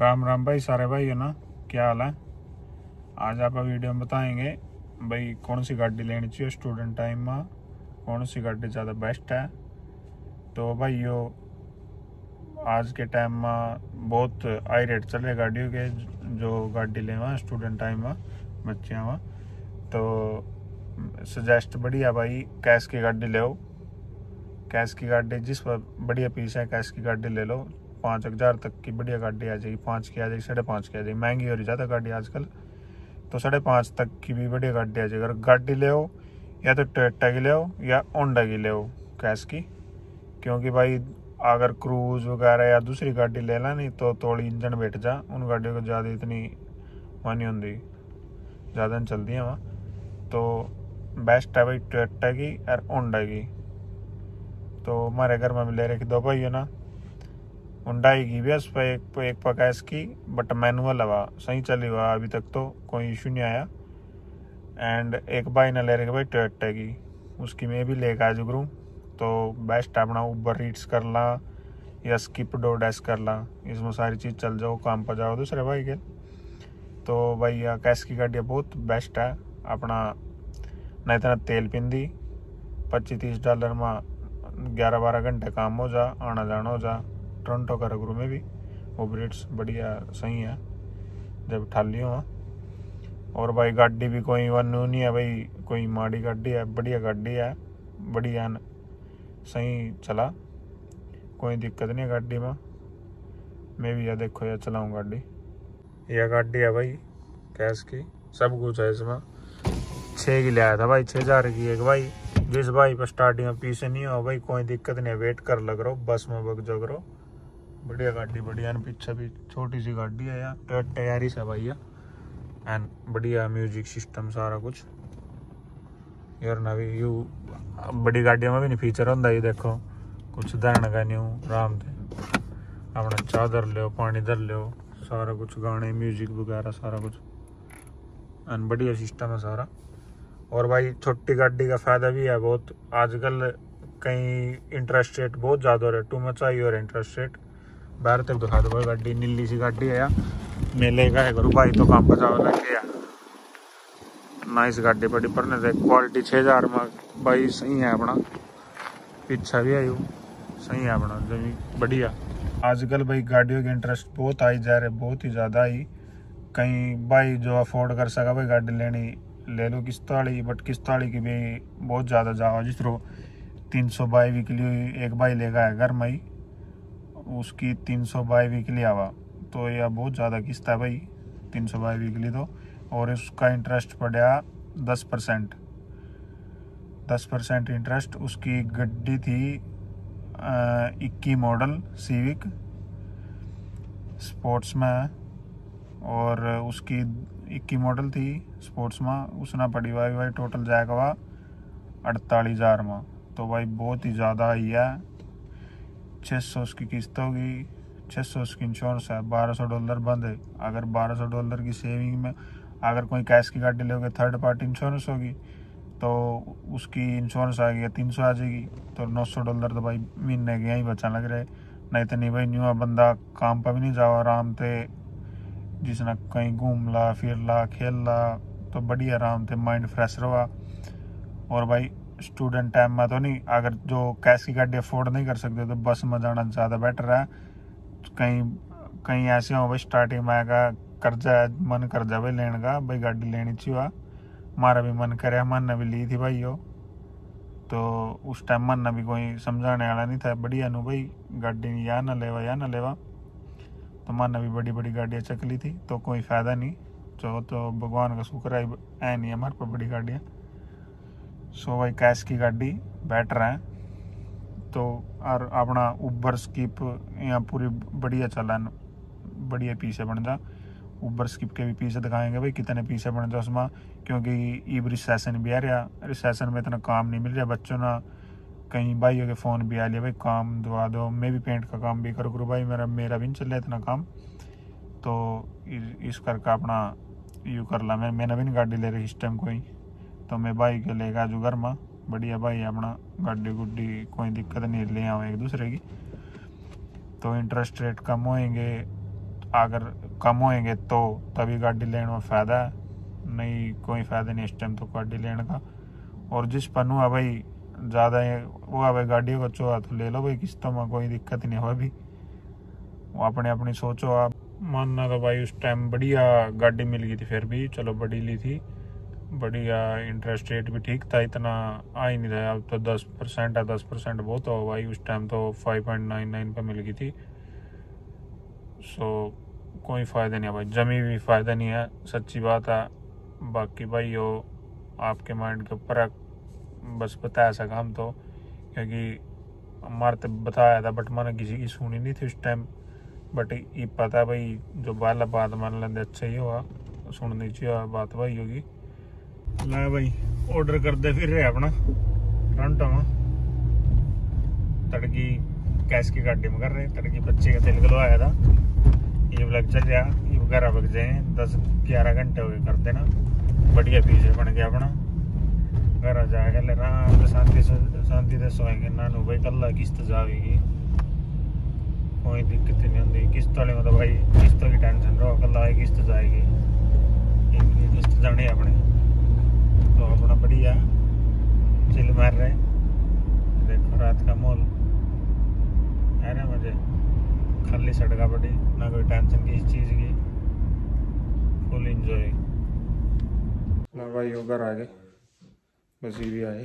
राम राम भाई, सारे भाई है ना, क्या हाल है। आज आप वीडियो में बताएंगे भाई कौन सी गाड़ी लेनी चाहिए स्टूडेंट टाइम में, कौन सी गाड़ी ज़्यादा बेस्ट है। तो भाई यो आज के टाइम में बहुत हाई रेट चले गाड़ियों के, जो गाड़ी लेवा स्टूडेंट टाइम में बच्चे वहाँ, तो सजेस्ट बढ़िया भाई कैश की गाड़ी ले आओ। कैश की गाड़ी जिस पर बढ़िया पीस है कैश की गाड़ी ले लो। 5,000 तक की बढ़िया गाड़ी आ जाएगी, 5 की आ जाएगी, 5.5 की आ जाएगी। महंगी हो रही ज़्यादा गाड़ी आजकल, तो 5.5 तक की भी बढ़िया गाड़ी आ जाएगी। अगर गाड़ी ले हो या तो टोयोटा की ले हो या होंडा की ले हो कैश की, क्योंकि भाई अगर क्रूज वगैरह या दूसरी गाड़ी ले ला नहीं तो थोड़ी इंजन बैठ जा। उन गाड़ियों को ज़्यादा इतनी मानी होंगी, ज़्यादा नहीं चलती है वहाँ, तो बेस्ट है भाई टोयोटा की और होंडा की। तो हमारे घर में ले रखी दो भाई है ना, होंडा की भी उस पर एक पर कैश की, बट मैनुअल हवा सही चली हुआ, अभी तक तो कोई इशू नहीं आया। एंड एक भाई ने ले रखे भाई टोयोटा की, उसकी मैं भी लेकर आज करूँ, तो बेस्ट अपना ऊबर रीड्स कर ला या स्किप डोरडैश कर ला, इसमें सारी चीज़ चल जाओ, काम पर जाओ दूसरे भाई के। तो भाई कैश की गाड़ियाँ बहुत बेस्ट है अपना, नहीं इतना तेल पिंदी, $25-30 में 11-12 घंटे काम हो जा, आना जाना हो जा। टोरंटो का रगरू में भी ओब्रेट्स बढ़िया सही है जब ठाली हो। और भाई गाड़ी भी कोई वन नहीं है भाई, कोई माड़ी गाड़ी है, बढ़िया गाड़ी है, बढ़िया सही चला, कोई दिक्कत नहीं है गाड़ी में। मैं भी यार देखो यार चलाऊँ गाड़ी, यह गाड़ी है भाई कैश की, सब कुछ है इसमें। 6 की लाया था भाई, 6,000 की एक भाई। जिस भाई पर स्टार्टिंग में पीछे नहीं हो भाई, कोई दिक्कत नहीं, वेट कर लग रहा हो, बस में बग जो करो, बढ़िया गाड़ी बढ़िया। पीछे भी छोटी सी गाड़ी है यार, टोयोटा यारिस है भैया, एंड बढ़िया म्यूजिक सिस्टम सारा कुछ यार। ना भी यू बड़ी गाड़ियों में भी नहीं फीचर होता, ये देखो कुछ धरने का नहीं हूँ, आराम से अपना चाह धर लो, पानी धर लो, सारा कुछ गाने म्यूजिक वगैरह सारा कुछ, एंड बढ़िया सिस्टम है सारा। और भाई छोटी गाड़ी का फ़ायदा भी है बहुत, आजकल कहीं इंटरेस्ट रेट बहुत ज़्यादा हो रहा है, टू मच आई हो रहा है इंटरेस्ट रेट। बाहर तक दिखा दो भाई गाड़ी, नीली सी गाड़ी है यार, मेले का है करो भाई, तो काम बचाव लग गया। नाइस गाड़ी बड़ी पर ने देख, क्वालिटी 6,000 में भाई सही है अपना। पीछा भी आयु सही है अपना, जमीन बढ़िया। आजकल भाई गाड़ियों के इंटरेस्ट बहुत आई जा रहे, बहुत ही ज़्यादा ही। कहीं भाई जो अफोर्ड कर सका भाई गाड़ी लेनी ले लो किस्त वाली, बट किस्त वाली की भी बहुत ज़्यादा जाओ। जिस तरह 300 बाई वीकली एक भाई लेगा है घर में ही, उसकी 300 बाई वीकली आवा, तो यह बहुत ज़्यादा किस्त है भाई 300 बाई वीकली तो। और उसका इंटरेस्ट पड़ा 10%, 10% इंटरेस्ट। उसकी गड्डी थी 21 मॉडल सिविक स्पोर्ट्स में, और उसकी 21 मॉडल थी स्पोर्ट्स में, उसने पड़ी हुआ भाई टोटल जाएगा हुआ 48,000 में। तो भाई बहुत ही ज़्यादा ही है, 600 उसकी किस्त होगी, 600 उसकी इंश्योरेंस है, $1,200 बंद है। अगर $1,200 की सेविंग में अगर कोई कैश की गाड़ी लोगे, थर्ड पार्टी इंश्योरेंस होगी, तो उसकी इंश्योरेंस आ गई 300 आ जाएगी, तो $900 तो भाई महीने के यहीं बचा लग रहे। नहीं तो नहीं भाई, न्यू बंदा काम पर भी नहीं जाओ, आराम से जिसना कहीं घूम ला फिर ला खेल ला, तो बढ़िया आराम से माइंड फ्रेश रहा। और भाई स्टूडेंट टाइम में तो नहीं, अगर जो कैश की गाड़ी अफोर्ड नहीं कर सकते तो बस में जाना ज़्यादा बेटर है। कहीं कहीं ऐसे हो भाई स्टार्टिंग में आएगा कर्जा, मन कर जा भाई लेने का, भाई गाड़ी लेनी चाहिए। हमारा भी मन करे, मन ने भी ली थी भाई हो, तो उस टाइम मन ने भी कोई समझाने वाला नहीं था, बढ़िया नू भाई गाड़ी या ना लेवा या ना लेवा, तो मन ने भी बड़ी बड़ी गाड़ियाँ चक ली थी, तो कोई फ़ायदा नहीं। तो भगवान का शुक्र है नहीं है हमारे पर बड़ी गाड़ियाँ। सो भाई कैश की गाड़ी बेटर है। तो और अपना ऊबर स्किप यहाँ पूरी बढ़िया चलान, बढ़िया पीछे बन जा। ऊबर स्किप के भी पीछे दिखाएंगे भाई कितने पीछे बन जा उसमें, क्योंकि ईब रिसेशन भी आ रहा, रिसेशन में इतना काम नहीं मिल रहा बच्चों ना। कहीं भाइयों के फ़ोन भी आ लिया भाई काम दवा दो, मैं भी पेंट का काम भी करो करूँ भाई, मेरा भी नहीं चल रहा इतना काम, तो इस करके अपना यू कर ला। मैंने भी नहीं गाड़ी ले रही इस टाइम कोई, तो मैं भाई के लेगा जो घर में बढ़िया भाई अपना गाड़ी गुड्डी कोई दिक्कत नहीं ले आऊँ एक दूसरे की। तो इंटरेस्ट रेट कम होएंगे, अगर कम होएंगे तो तभी गाड़ी लेने में फ़ायदा है, नहीं कोई फ़ायदा नहीं इस टाइम तो गाड़ी लेने का। और जिस पन्नू है भाई ज़्यादा है वो है भाई गाड़ियों का चो है तो ले लो भाई किस्तों में, कोई दिक्कत नहीं हो भाई, वो अपने अपनी सोचो आप। मानना तो भाई उस टाइम बढ़िया गाड़ी मिल गई थी, फिर भी चलो बड़ी ली थी, बढ़िया इंटरेस्ट रेट भी ठीक था, इतना आ ही नहीं रहा। अब तो 10% है, 10% बहुत हो भाई, उस टाइम तो 5.99 पर मिल गई थी। सो कोई फ़ायदा नहीं है भाई, जमी भी फ़ायदा नहीं है, सच्ची बात है। बाकी भाई हो आपके माइंड के ऊपर, बस बताया सका हम तो, क्योंकि हमारे तो बताया था बट मैंने किसी की सुनी नहीं थी उस टाइम। बट ये पता भाई जो बाला बात मान लेंगे अच्छा ही होगा, सुननी चाहिए बात भाई होगी। ला भाई ऑर्डर करते फिर रहे अपना फ्रंट हम तड़की कैश की गाड़ी में कर रहे, तड़की बच्चे का तेल गलवाया था, ये लग चल गया, ये वगैरह बग जाए 10-11 घंटे हो गए कर देना, बढ़िया पीछे बन गया अपना। घर आ जाएगा ले आराम से शांति से सोएंगे, नानू भाई कल किस्त जाएगी, कोई दिक्कत नहीं होती किस्त वाले में तो भाई किस्तों की टेंशन रहो, कल आए किस्त जाएगी, किस्त जानी अपने तो अपना बढ़िया चिल मार रहे। देखो रात का मॉल है ना, मुझे खाली सड़का पड़ी, ना कोई टेंशन की इस चीज़ की, फुल इंजॉय। ना भाई होकर आ गए, बस ये भी आए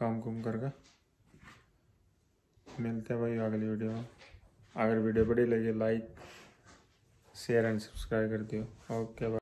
काम कुम करके। मिलते हैं भाई अगली वीडियो में, अगर वीडियो बढ़िया लगे लाइक शेयर एंड सब्सक्राइब कर दियो। ओके भाई।